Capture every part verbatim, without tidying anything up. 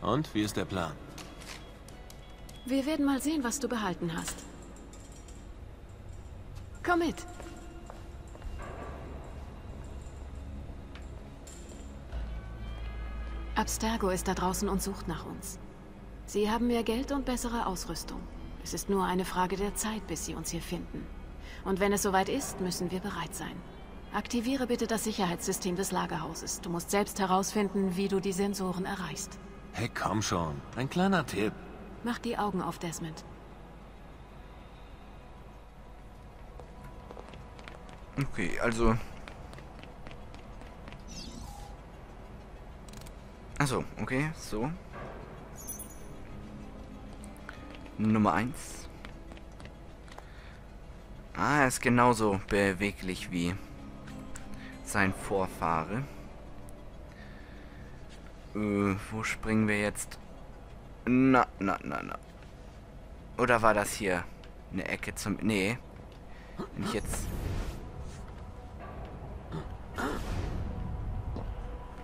Und wie ist der Plan? Wir werden mal sehen, was du behalten hast. Komm mit. Abstergo ist da draußen und sucht nach uns. Sie haben mehr Geld und bessere Ausrüstung. Es ist nur eine Frage der Zeit, bis sie uns hier finden. Und wenn es soweit ist, müssen wir bereit sein. Aktiviere bitte das Sicherheitssystem des Lagerhauses. Du musst selbst herausfinden, wie du die Sensoren erreichst. Hey, komm schon. Ein kleiner Tipp. Mach die Augen auf, Desmond. Okay, also... Achso, okay, so. Nummer eins. Ah, er ist genauso beweglich wie sein Vorfahre. Äh, wo springen wir jetzt? Na, na, na, na. Oder war das hier eine Ecke zum... Nee. Wenn ich jetzt...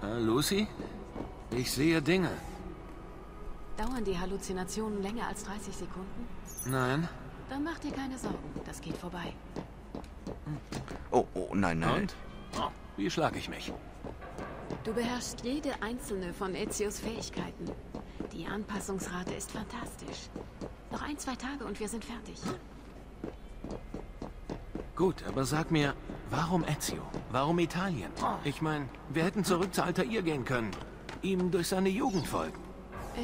Äh, Lucy? Ich sehe Dinge. Dauern die Halluzinationen länger als dreißig Sekunden? Nein. Dann mach dir keine Sorgen, das geht vorbei. Oh, oh, nein, nein. Und? Oh, wie schlage ich mich? Du beherrschst jede einzelne von Ezios Fähigkeiten. Die Anpassungsrate ist fantastisch. Noch ein, zwei Tage und wir sind fertig. Gut, aber sag mir, warum Ezio? Warum Italien? Ich meine, wir hätten zurück zu Altair gehen können. Ihm durch seine Jugend folgen.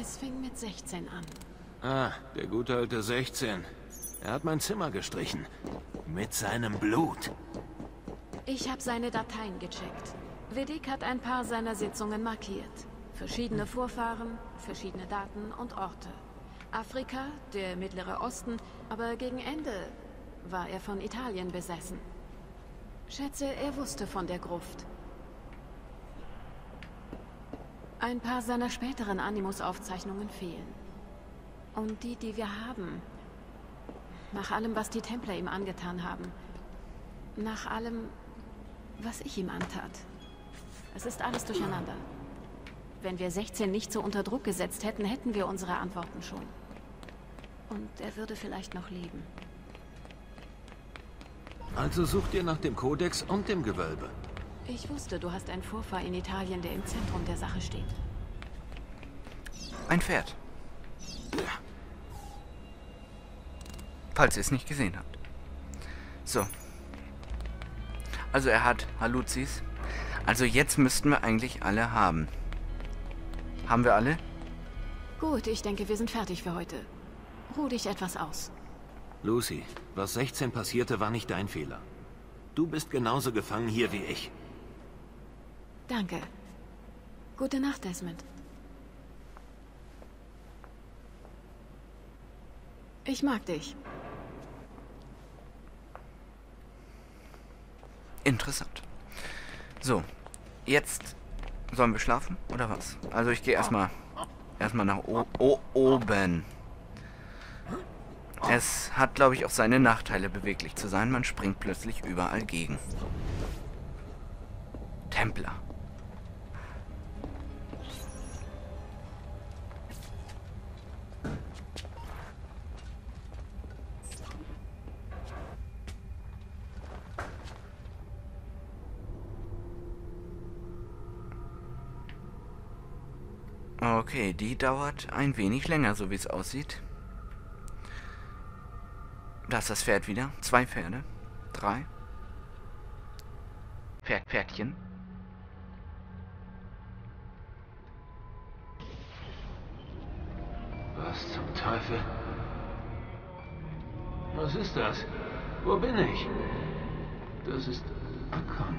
Es fing mit sechzehn an. Ah, der gute alte sechzehn. Er hat mein Zimmer gestrichen. Mit seinem Blut. Ich habe seine Dateien gecheckt. Vedik hat ein paar seiner Sitzungen markiert. Verschiedene Vorfahren, verschiedene Daten und Orte. Afrika, der Mittlere Osten, aber gegen Ende war er von Italien besessen. Schätze, er wusste von der Gruft. Ein paar seiner späteren Animus-Aufzeichnungen fehlen. Und die, die wir haben... Nach allem, was die Templer ihm angetan haben. Nach allem, was ich ihm antat. Es ist alles durcheinander. Wenn wir sechzehn nicht so unter Druck gesetzt hätten, hätten wir unsere Antworten schon. Und er würde vielleicht noch leben. Also sucht ihr nach dem Kodex und dem Gewölbe. Ich wusste, du hast einen Vorfahr in Italien, der im Zentrum der Sache steht. Ein Pferd. Ja. Falls ihr es nicht gesehen habt. So. Also er hat Halluzis. Also jetzt müssten wir eigentlich alle haben. Haben wir alle? Gut, ich denke, wir sind fertig für heute. Ruh dich etwas aus. Lucy, was sechzehn passierte, war nicht dein Fehler. Du bist genauso gefangen hier wie ich. Danke. Gute Nacht, Desmond. Ich mag dich. Interessant. So, jetzt sollen wir schlafen oder was? Also ich gehe erstmal erstmal nach o o oben. Es hat, glaube ich, auch seine Nachteile, beweglich zu sein. Man springt plötzlich überall gegen. Templer. Okay, die dauert ein wenig länger, so wie es aussieht. Da ist das Pferd wieder. Zwei Pferde. Drei. Pferd, Pferdchen. Was zum Teufel? Was ist das? Wo bin ich? Das ist Akon.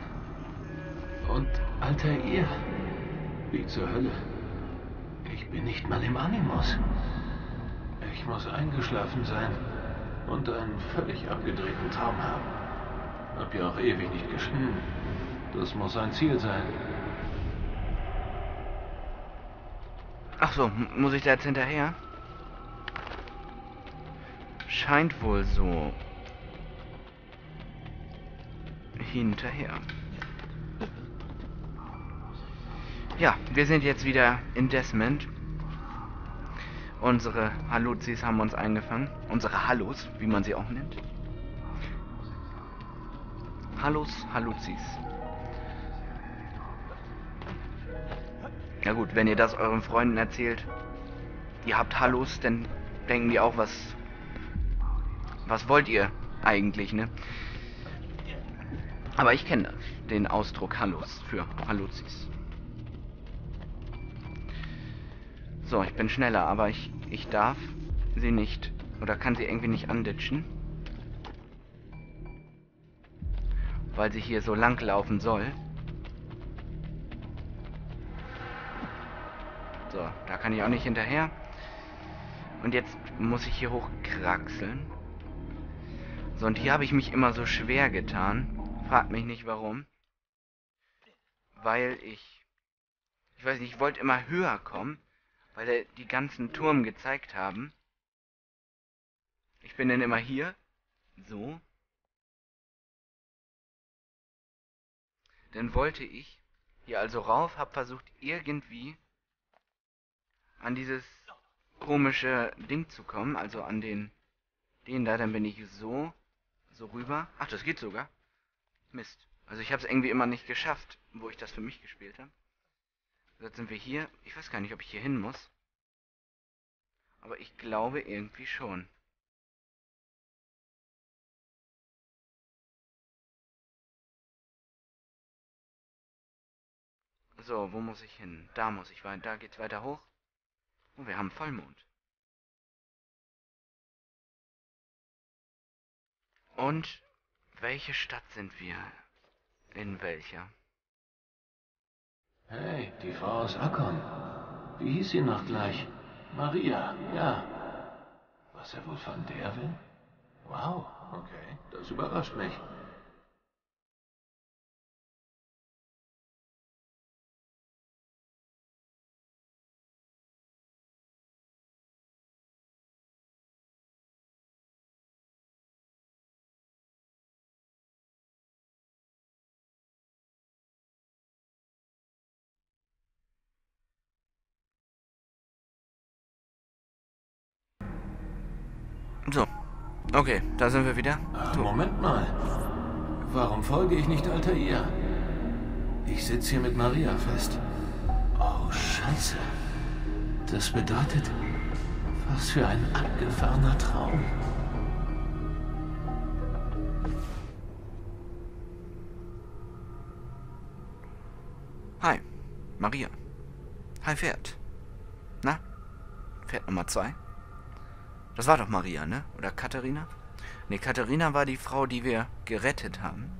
Und Altair. Wie zur Hölle. Ich bin nicht mal im Animus. Ich muss eingeschlafen sein und einen völlig abgedrehten Traum haben. Hab ja auch ewig nicht geschlafen. Das muss sein Ziel sein. Ach so, muss ich da jetzt hinterher? Scheint wohl so. Hinterher. Ja, wir sind jetzt wieder in Desmond. Unsere Halluzis haben uns eingefangen. Unsere Hallos, wie man sie auch nennt. Hallos, Halluzis. Na gut, wenn ihr das euren Freunden erzählt, ihr habt Hallos, dann denken die auch, was... Was wollt ihr eigentlich, ne? Aber ich kenne den Ausdruck Hallos für Halluzis. So, ich bin schneller, aber ich, ich darf sie nicht, oder kann sie irgendwie nicht anditschen. Weil sie hier so lang laufen soll. So, da kann ich auch nicht hinterher. Und jetzt muss ich hier hochkraxeln. So, und hier habe ich mich immer so schwer getan. Fragt mich nicht warum. Weil ich... Ich weiß nicht, ich wollte immer höher kommen. Weil er die ganzen Turm gezeigt haben. Ich bin dann immer hier. So. Dann wollte ich hier also rauf, hab versucht irgendwie an dieses komische Ding zu kommen. Also an den, den da, dann bin ich so, so rüber. Ach, das geht sogar. Mist. Also ich hab's irgendwie immer nicht geschafft, wo ich das für mich gespielt habe. Jetzt sind wir hier. Ich weiß gar nicht, ob ich hier hin muss. Aber ich glaube irgendwie schon. So, wo muss ich hin? Da muss ich weiter. Da geht's weiter hoch. Und wir haben Vollmond. Und welche Stadt sind wir? In welcher? Hey, die Frau aus Akon. Wie hieß sie noch gleich? Maria, ja. Was er wohl von der will? Wow, okay, das überrascht mich. So, okay, da sind wir wieder. Ah, Moment mal. Warum folge ich nicht Altair? Ich sitze hier mit Maria fest. Oh, Scheiße. Das bedeutet, was für ein abgefahrener Traum. Hi, Maria. Hi, Pferd. Na? Pferd Nummer zwei? Das war doch Maria, ne? Oder Katharina? Ne, Katharina war die Frau, die wir gerettet haben.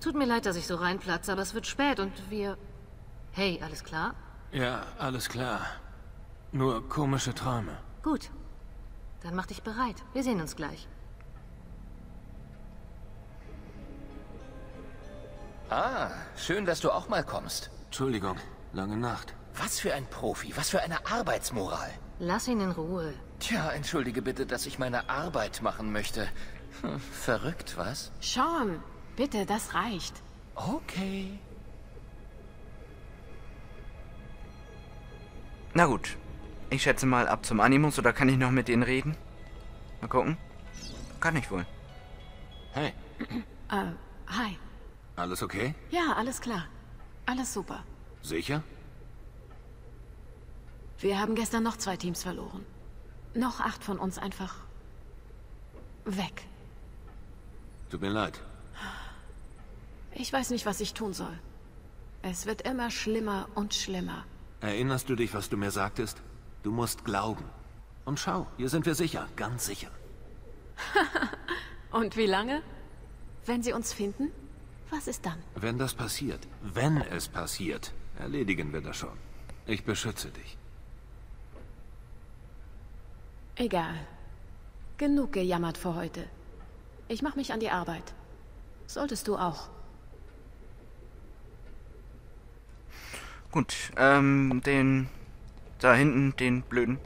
Tut mir leid, dass ich so reinplatze, aber es wird spät und wir... Hey, alles klar? Ja, alles klar. Nur komische Träume. Gut. Dann mach dich bereit. Wir sehen uns gleich. Ah, schön, dass du auch mal kommst. Entschuldigung, lange Nacht. Was für ein Profi, was für eine Arbeitsmoral. Lass ihn in Ruhe. Tja, entschuldige bitte, dass ich meine Arbeit machen möchte. Hm, verrückt, was? Sean, bitte, das reicht. Okay. Na gut, ich schätze mal ab zum Animus, oder kann ich noch mit denen reden? Mal gucken. Kann ich wohl. Hey. Äh, hi. Alles okay? Ja, alles klar. Alles super. Sicher? Wir haben gestern noch zwei Teams verloren. Noch acht von uns einfach... weg. Tut mir leid. Ich weiß nicht, was ich tun soll. Es wird immer schlimmer und schlimmer. Erinnerst du dich, was du mir sagtest? Du musst glauben. Und schau, hier sind wir sicher, ganz sicher. Und wie lange? Wenn sie uns finden? Was ist dann? Wenn das passiert, wenn es passiert, erledigen wir das schon. Ich beschütze dich. Egal. Genug gejammert für heute. Ich mache mich an die Arbeit. Solltest du auch. Gut, ähm, den... da hinten, den Blöden.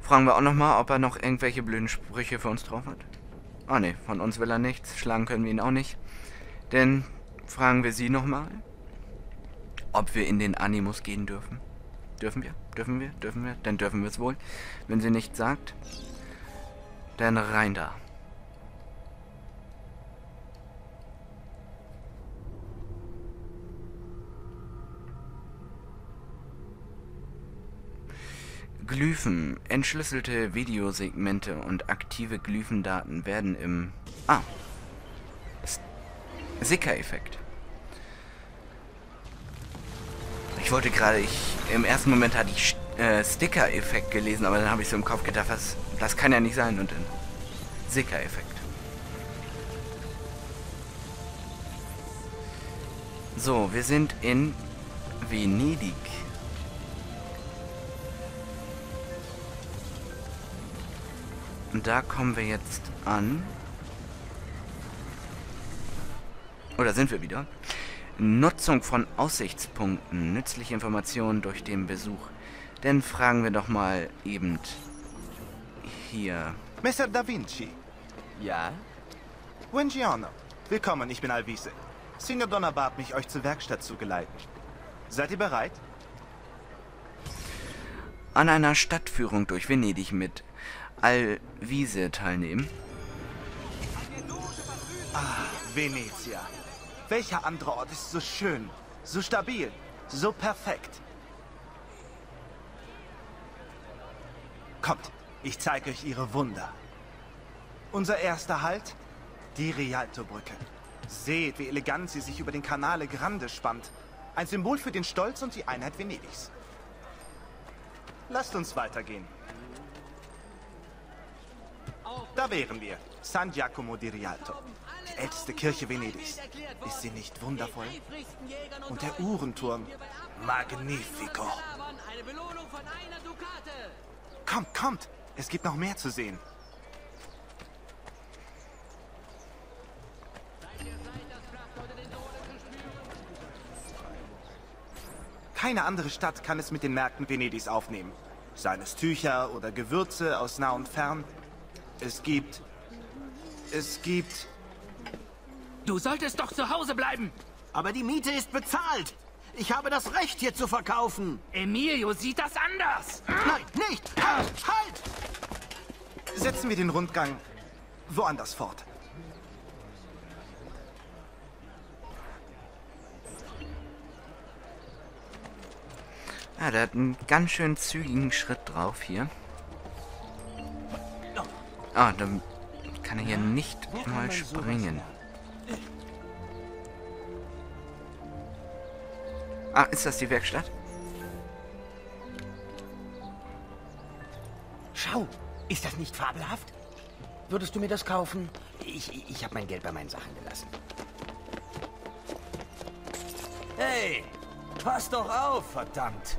Fragen wir auch nochmal, ob er noch irgendwelche blöden Sprüche für uns drauf hat. Ah ne, von uns will er nichts. Schlagen können wir ihn auch nicht. Denn fragen wir sie nochmal, ob wir in den Animus gehen dürfen. Dürfen wir? Dürfen wir? Dürfen wir? Dann dürfen wir es wohl. Wenn sie nichts sagt, dann rein da. Glyphen. Entschlüsselte Videosegmente und aktive Glyphendaten werden im... Ah. Sicker-Effekt. Ich wollte gerade... ich Im ersten Moment hatte ich äh, Sticker-Effekt gelesen, aber dann habe ich so im Kopf gedacht, was, das kann ja nicht sein. Und dann Sicker-Effekt. So, wir sind in Venedig. Und da kommen wir jetzt an. Oder sind wir wieder? Nutzung von Aussichtspunkten. Nützliche Informationen durch den Besuch. Dann fragen wir doch mal eben hier. Messer da Vinci. Ja? Buongiorno. Willkommen, ich bin Alvise. Signor Donna bat mich, euch zur Werkstatt zu geleiten. Seid ihr bereit? An einer Stadtführung durch Venedig mit Alvise teilnehmen. Ah, Venezia. Welcher andere Ort ist so schön, so stabil, so perfekt? Kommt, ich zeige euch ihre Wunder. Unser erster Halt, die Rialto-Brücke. Seht, wie elegant sie sich über den Canale Grande spannt. Ein Symbol für den Stolz und die Einheit Venedigs. Lasst uns weitergehen. Da wären wir. San Giacomo di Rialto. Die älteste Kirche Venedigs. Ist sie nicht wundervoll? Und der Uhrenturm. Magnifico. Kommt, kommt. Es gibt noch mehr zu sehen. Keine andere Stadt kann es mit den Märkten Venedigs aufnehmen. Seien es Tücher oder Gewürze aus nah und fern. Es gibt... Es gibt... Du solltest doch zu Hause bleiben! Aber die Miete ist bezahlt! Ich habe das Recht, hier zu verkaufen! Emilio sieht das anders! Nein, nicht! Halt! Halt! Setzen wir den Rundgang woanders fort. Ja, der hat einen ganz schön zügigen Schritt drauf hier. Ah, dann kann er hier nicht mal springen. Ah, ist das die Werkstatt? Schau, ist das nicht fabelhaft? Würdest du mir das kaufen? Ich, ich habe mein Geld bei meinen Sachen gelassen. Hey, pass doch auf, verdammt!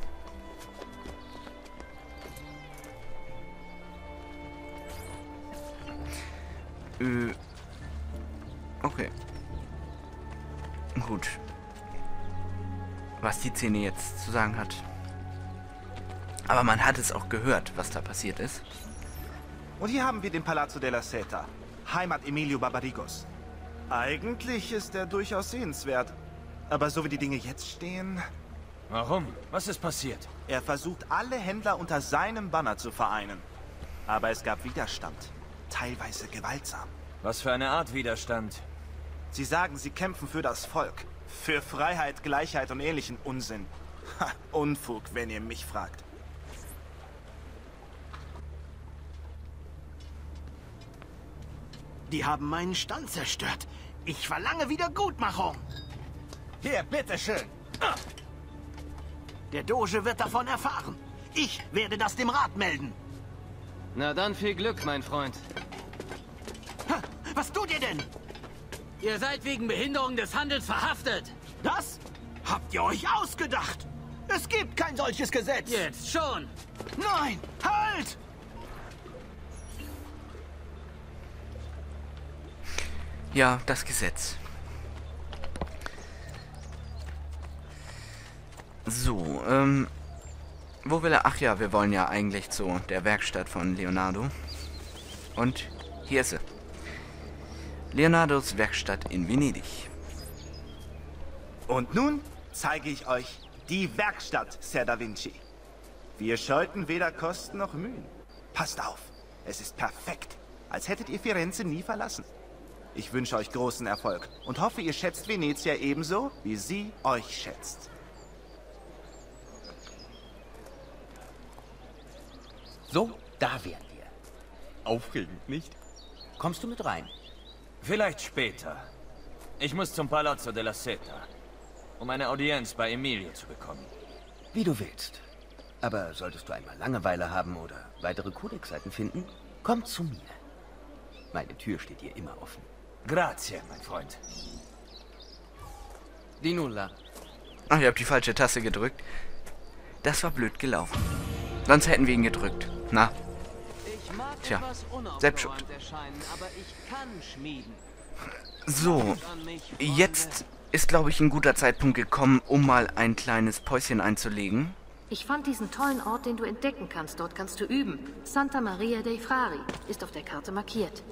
Okay. Gut. Was die Szene jetzt zu sagen hat. Aber man hat es auch gehört, was da passiert ist. Und hier haben wir den Palazzo della Seta. Heimat Emilio Barbarigos. Eigentlich ist er durchaus sehenswert. Aber so wie die Dinge jetzt stehen... Warum? Was ist passiert? Er versucht, alle Händler unter seinem Banner zu vereinen. Aber es gab Widerstand. Teilweise gewaltsam. Was für eine Art Widerstand? Sie sagen, sie kämpfen für das Volk. Für Freiheit, Gleichheit und ähnlichen Unsinn. Ha, Unfug, wenn ihr mich fragt. Die haben meinen Stand zerstört. Ich verlange Wiedergutmachung. Hier, bitteschön. Der Doge wird davon erfahren. Ich werde das dem Rat melden. Na dann viel Glück, mein Freund. Ha, was tut ihr denn? Ihr seid wegen Behinderung des Handels verhaftet. Das habt ihr euch ausgedacht. Es gibt kein solches Gesetz. Jetzt schon. Nein, halt! Ja, das Gesetz. So, ähm... Wo will er? Ach ja, wir wollen ja eigentlich zu der Werkstatt von Leonardo. Und hier ist sie. Leonardos Werkstatt in Venedig. Und nun zeige ich euch die Werkstatt Ser da Vinci. Wir scheuten weder Kosten noch Mühen. Passt auf, es ist perfekt, als hättet ihr Firenze nie verlassen. Ich wünsche euch großen Erfolg und hoffe, ihr schätzt Venezia ebenso, wie sie euch schätzt. So, da wären wir. Aufregend, nicht? Kommst du mit rein? Vielleicht später. Ich muss zum Palazzo della Seta, um eine Audienz bei Emilio zu bekommen. Wie du willst. Aber solltest du einmal Langeweile haben oder weitere Kodexseiten finden, komm zu mir. Meine Tür steht hier immer offen. Grazie, mein Freund. Di nulla. Ach, ich hab die falsche Taste gedrückt. Das war blöd gelaufen. Sonst hätten wir ihn gedrückt. Na. Tja, selbst schuld. So, jetzt ist, glaube ich, ein guter Zeitpunkt gekommen, um mal ein kleines Päuschen einzulegen. Ich fand diesen tollen Ort, den du entdecken kannst. Dort kannst du üben. Santa Maria dei Frari ist auf der Karte markiert.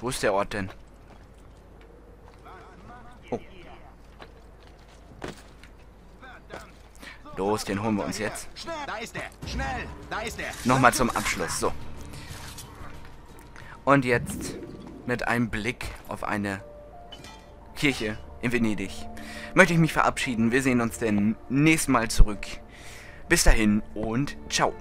Wo ist der Ort denn? Oh. Los, den holen wir uns jetzt. Da ist er. Schnell, da ist er. Nochmal zum Abschluss. So. Und jetzt mit einem Blick auf eine Kirche in Venedig möchte ich mich verabschieden. Wir sehen uns denn nächstes Mal zurück. Bis dahin und ciao.